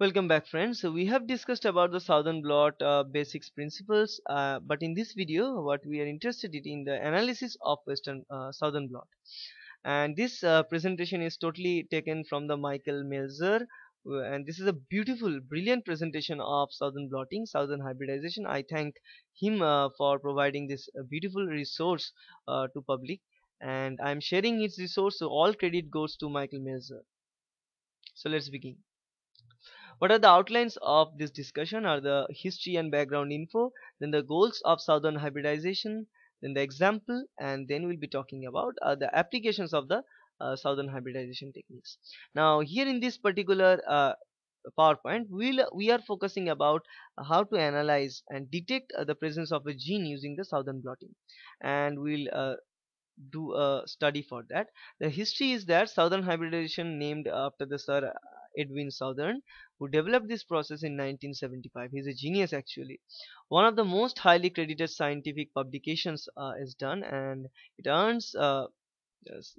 Welcome back, friends. So we have discussed about the southern blot basics principles, but in this video what we are interested in the analysis of western southern blot, and this presentation is totally taken from the Michael Mölzer, and this is a beautiful, brilliant presentation of southern blotting, southern hybridization. I thank him for providing this beautiful resource to public, and I am sharing its resource, so all credit goes to Michael Mölzer. So let's begin. What are the outlines of this discussion are the history and background info, then the goals of southern hybridization, then the example, and then we'll be talking about the applications of the southern hybridization techniques. Now here in this particular PowerPoint we are focusing about how to analyze and detect the presence of a gene using the southern blotting, and we'll do a study for that. The history is that southern hybridization, named after the Sir Edwin Southern, who developed this process in 1975. He's a genius actually. One of the most highly credited scientific publications is done, and it earns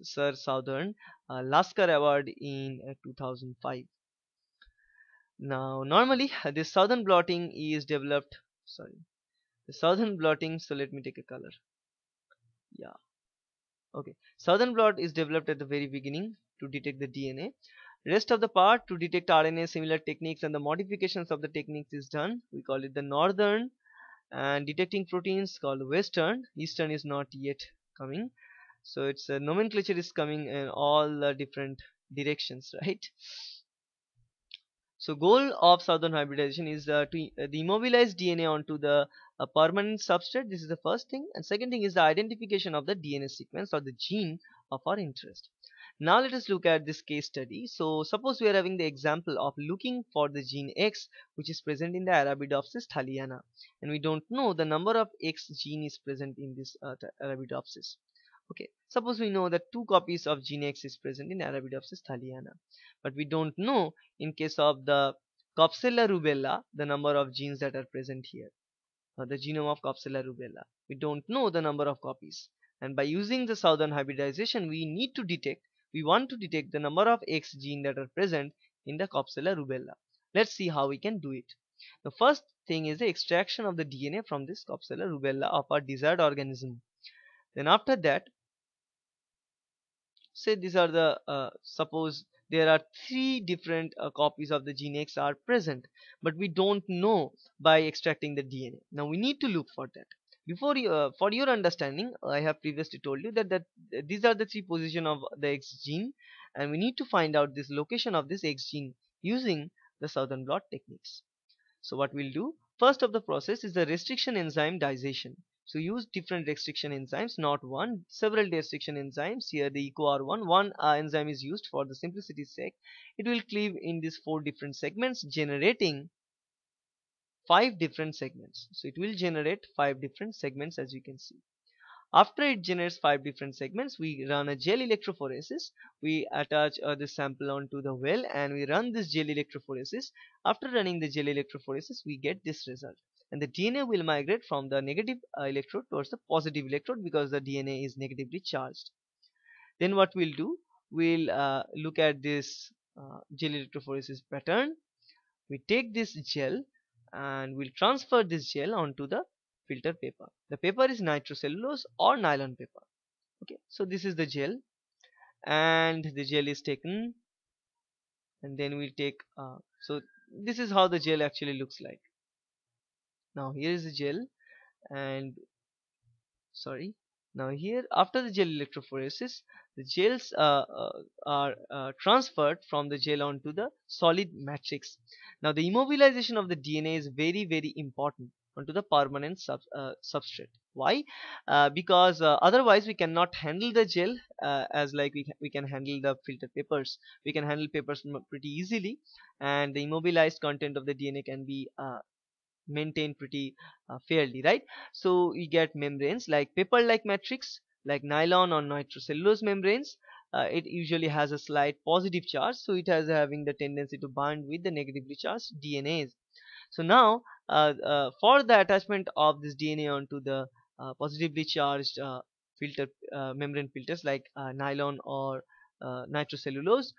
Sir Southern Lasker Award in 2005. Now normally this southern blotting is developed, so let me take a color. Yeah, okay. Southern blot is developed at the very beginning to detect the DNA. Rest of the part to detect RNA, similar techniques and the modifications of the techniques is done. We call it the northern, and detecting proteins called western. Eastern is not yet coming, so its nomenclature is coming in all different directions, right? So goal of southern hybridization is to immobilize DNA onto the permanent substrate. This is the first thing, and second thing is the identification of the DNA sequence or the gene of our interest. Now let us look at this case study. So suppose we are having the example of looking for the gene X which is present in the Arabidopsis thaliana, and we don't know the number of X gene is present in this Arabidopsis. Okay, suppose we know that 2 copies of gene X is present in Arabidopsis thaliana, but we don't know in case of the Capsella rubella the number of genes that are present here, or the genome of Capsella rubella. We don't know the number of copies, and by using the southern hybridization we want to detect the number of X gene that are present in the Capsella rubella. Let's see how we can do it. The first thing is the extraction of the DNA from this Capsella rubella of our desired organism. Then after that, say these are the suppose there are 3 different copies of the gene X are present, but we don't know by extracting the DNA. Now we need to look for that. Before you, for your understanding, I have previously told you that these are the 3 positions of the X gene, and we need to find out this location of this X gene using the southern blot techniques. So what we'll do first of the process is the restriction enzyme digestion. So use different restriction enzymes, not one, several restriction enzymes. Here the EcoR1, one enzyme is used for the simplicity's sake. It will cleave in these 4 different segments, generating 5 different segments. So it will generate 5 different segments, as you can see. After it generates 5 different segments, we run a gel electrophoresis. We attach this sample onto the well and we run this gel electrophoresis. After running the gel electrophoresis, we get this result, and the DNA will migrate from the negative electrode towards the positive electrode because the DNA is negatively charged. Then what we'll do, we'll look at this gel electrophoresis pattern. We take this gel and we'll transfer this gel onto the filter paper. The paper is nitrocellulose or nylon paper. Okay, so this is the gel, and the gel is taken, and then we'll take so this is how the gel actually looks like. Now here is the gel, and now here after the gel electrophoresis, the gels are transferred from the gel onto the solid matrix. Now the immobilization of the DNA is very, very important onto the permanent substrate. Why? Because otherwise we cannot handle the gel as like we can handle the filter papers. We can handle papers pretty easily, and the immobilized content of the DNA can be maintained pretty fairly, right? So we get membranes like paper-like matrix, like nylon or nitrocellulose membranes. It usually has a slight positive charge, so it has having the tendency to bind with the negatively charged DNAs. So now for the attachment of this DNA onto the positively charged membrane filters like nylon or nitrocellulose.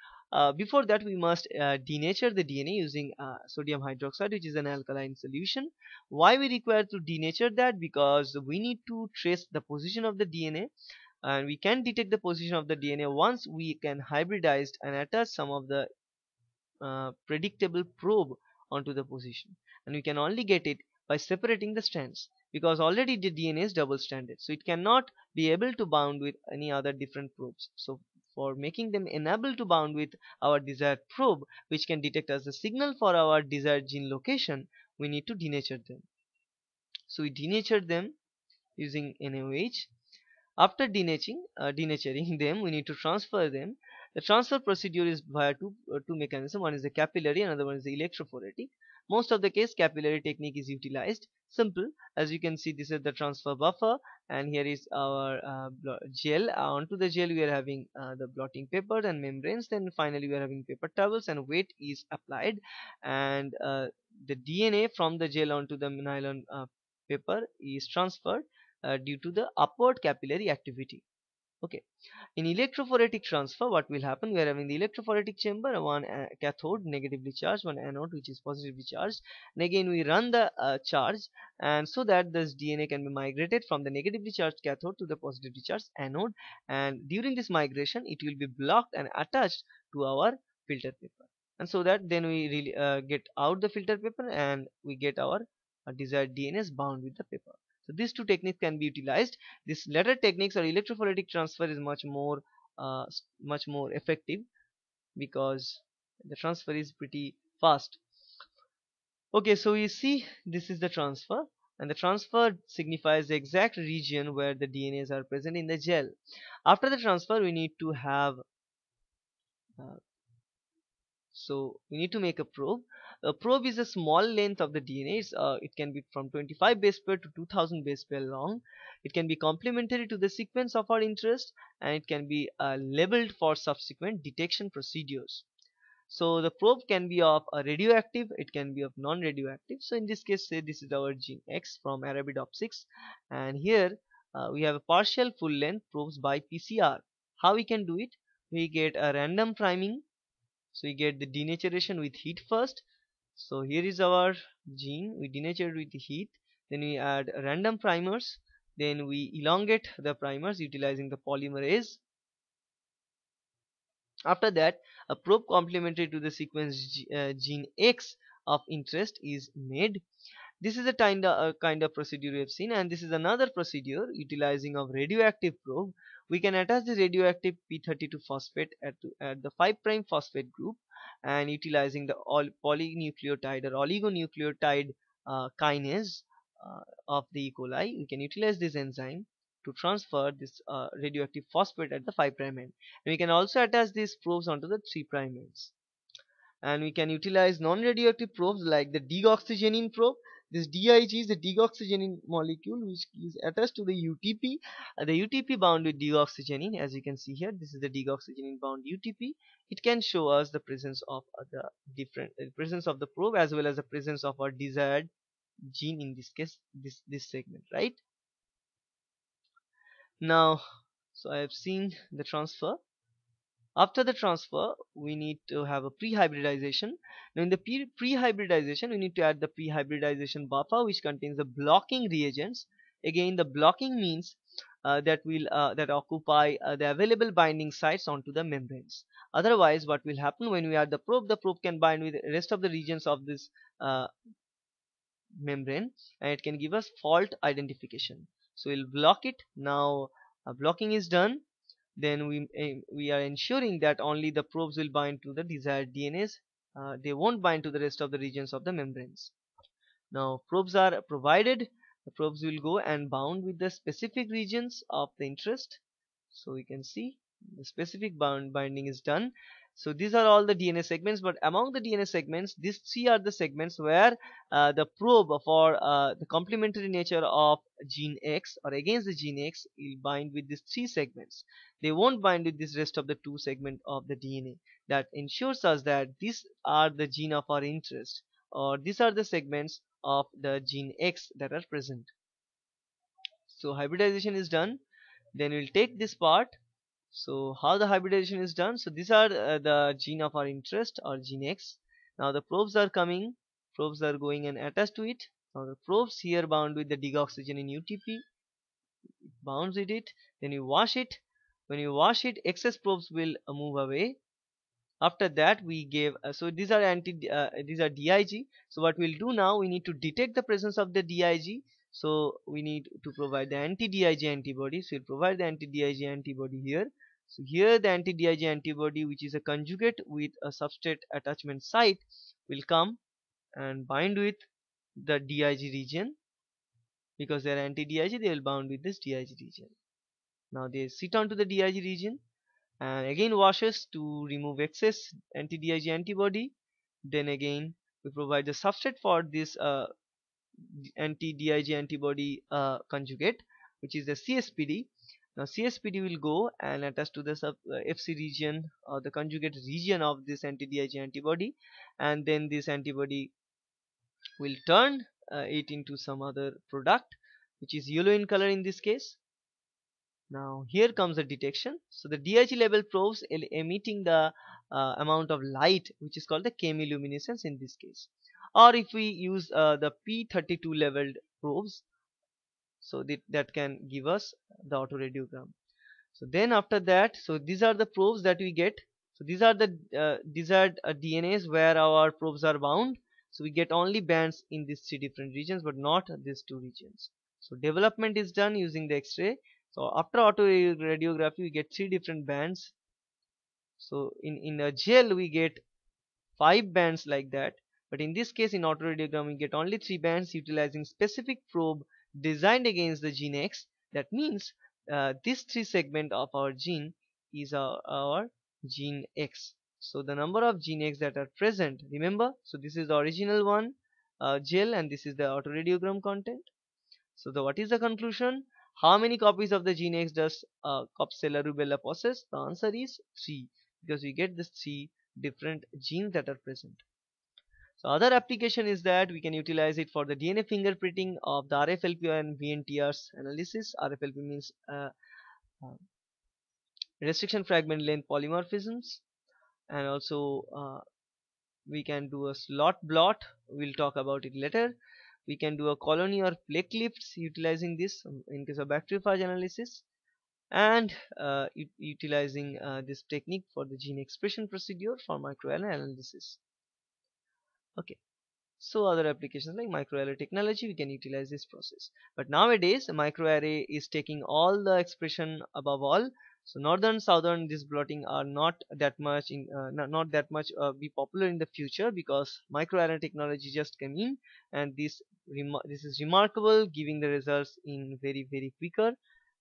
Before that, we must denature the DNA using sodium hydroxide, which is an alkaline solution. Why we require to denature that? Because we need to trace the position of the DNA, and we can detect the position of the DNA once we can hybridize and attach some of the predictable probe onto the position, and we can only get it by separating the strands, because already the DNA is double-stranded, so it cannot be able to bound with any other different probes. So for making them enable to bound with our desired probe, which can detect as a signal for our desired gene location, we need to denature them. So we denature them using NaOH. After denaturing them, we need to transfer them. The transfer procedure is via two mechanisms. One is the capillary, another one is the electrophoretic. Most of the case, capillary technique is utilized. Simple, as you can see, this is the transfer buffer, and here is our gel. Onto the gel, we are having the blotting paper and membranes. Then finally, we are having paper towels, and weight is applied, and the DNA from the gel onto the nylon paper is transferred due to the upward capillary activity. Okay, in electrophoretic transfer, what will happen? We are having the electrophoretic chamber, one cathode negatively charged, one anode which is positively charged, and again we run the charge, and so that this DNA can be migrated from the negatively charged cathode to the positively charged anode, and during this migration it will be blocked and attached to our filter paper, and so that then we really get out the filter paper, and we get our desired DNA bound with the paper. So these two techniques can be utilized. This latter techniques or electrophoretic transfer is much more effective, because the transfer is pretty fast. Okay, so you see this is the transfer, and the transfer signifies the exact region where the DNAs are present in the gel. After the transfer, we need to have make a probe. A probe is a small length of the DNA. It can be from 25 base pair to 2000 base pair long. It can be complementary to the sequence of our interest, and it can be labeled for subsequent detection procedures. So the probe can be of a radioactive, it can be of non-radioactive. So in this case, say this is our gene X from Arabidopsis, and here we have a partial full length probes by PCR. How we can do it? We get a random priming. So we get the denaturation with heat first. So here is our gene, we denature with heat, then we add random primers, then we elongate the primers utilizing the polymerase. After that, a probe complementary to the sequence gene X of interest is made. This is a kind of procedure we have seen, and this is another procedure utilizing of radioactive probe. We can attach the radioactive P32 phosphate at the 5' phosphate group, and utilizing the polynucleotide or oligonucleotide kinase of the E. coli, we can utilize this enzyme to transfer this radioactive phosphate at the 5' end. And we can also attach these probes onto the 3' ends. And we can utilize non-radioactive probes like the DIG oxygenin probe. This DIG is a deoxygenin molecule which is attached to the UTP. The UTP bound with deoxygenin, as you can see here, this is the deoxygenin bound UTP. It can show us the presence of the presence of the probe, as well as the presence of our desired gene, in this case this segment, right? Now, so I have seen the transfer. After the transfer, we need to have a pre-hybridization. Now in the pre-hybridization, we need to add the pre-hybridization buffer, which contains the blocking reagents. Again, the blocking means that occupy the available binding sites onto the membranes. Otherwise, what will happen when we add the probe can bind with the rest of the regions of this membrane, and it can give us fault identification. So we'll block it. Now blocking is done. Then we are ensuring that only the probes will bind to the desired DNAs. They won't bind to the rest of the regions of the membranes. Now probes are provided. The probes will go and bound with the specific regions of the interest. So we can see the specific binding is done. So these are all the DNA segments, but among the DNA segments, these three are the segments where the probe for the complementary nature of gene X or against the gene X will bind with these three segments. They won't bind with this rest of the two segments of the DNA. That ensures us that these are the gene of our interest, or these are the segments of the gene X that are present. So hybridization is done. Then we'll take this part So how the hybridization is done? So these are the gene of our interest or gene X. Now the probes are coming, probes are going and attached to it. Now the probes here bound with the DIG oxygen in UTP, it bounds with it, then you wash it. When you wash it, excess probes will move away. After that we gave, so these are DIG. So what we'll do now, we need to detect the presence of the DIG. So we need to provide the anti-DIG antibody. So we'll provide the anti-DIG antibody here. So here the anti-DIG antibody, which is a conjugate with a substrate attachment site, will come and bind with the DIG region. Because they are anti-DIG, they will bind with this DIG region. Now they sit onto the DIG region and again washes to remove excess anti-DIG antibody. Then again we provide the substrate for this anti-DIG antibody conjugate, which is the CSPD. Now CSPD will go and attach to the FC region or the conjugate region of this anti-DIG antibody, and then this antibody will turn it into some other product, which is yellow in color in this case. Now here comes the detection. So the DIG level probes emitting the amount of light, which is called the chemiluminescence in this case. Or if we use the P32 leveled probes, so that can give us the autoradiogram. So then after that, so these are the probes that we get. So these are the desired DNAs where our probes are bound. So we get only bands in these three different regions, but not these two regions. So development is done using the X-ray. So after autoradiography, we get three different bands. So in a gel, we get 5 bands like that. But in this case, in autoradiogram, we get only 3 bands utilizing specific probe designed against the gene X. That means this 3 segment of our gene is our gene X. So the number of gene X that are present, remember, so this is the original one, gel, and this is the autoradiogram content. So what is the conclusion? How many copies of the gene X does Capsella rubella possess? The answer is 3, because we get these 3 different genes that are present. So other application is that we can utilize it for the DNA fingerprinting of the RFLP and VNTRs analysis. RFLP means restriction fragment length polymorphisms, and also we can do a slot blot. We'll talk about it later. We can do a colony or plate lifts utilizing this in case of bacteriophage analysis, and utilizing this technique for the gene expression procedure for microRNA analysis. Okay, so other applications like microarray technology, we can utilize this process. But nowadays microarray is taking all the expression above all. So northern, southern, this blotting are not that much in be popular in the future, because microarray technology just came in, and this is remarkable, giving the results in very, very quicker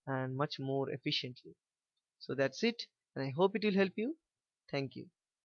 and much more efficiently. So that's it, and I hope it will help you. Thank you.